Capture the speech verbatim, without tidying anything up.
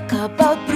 talk about Bruno.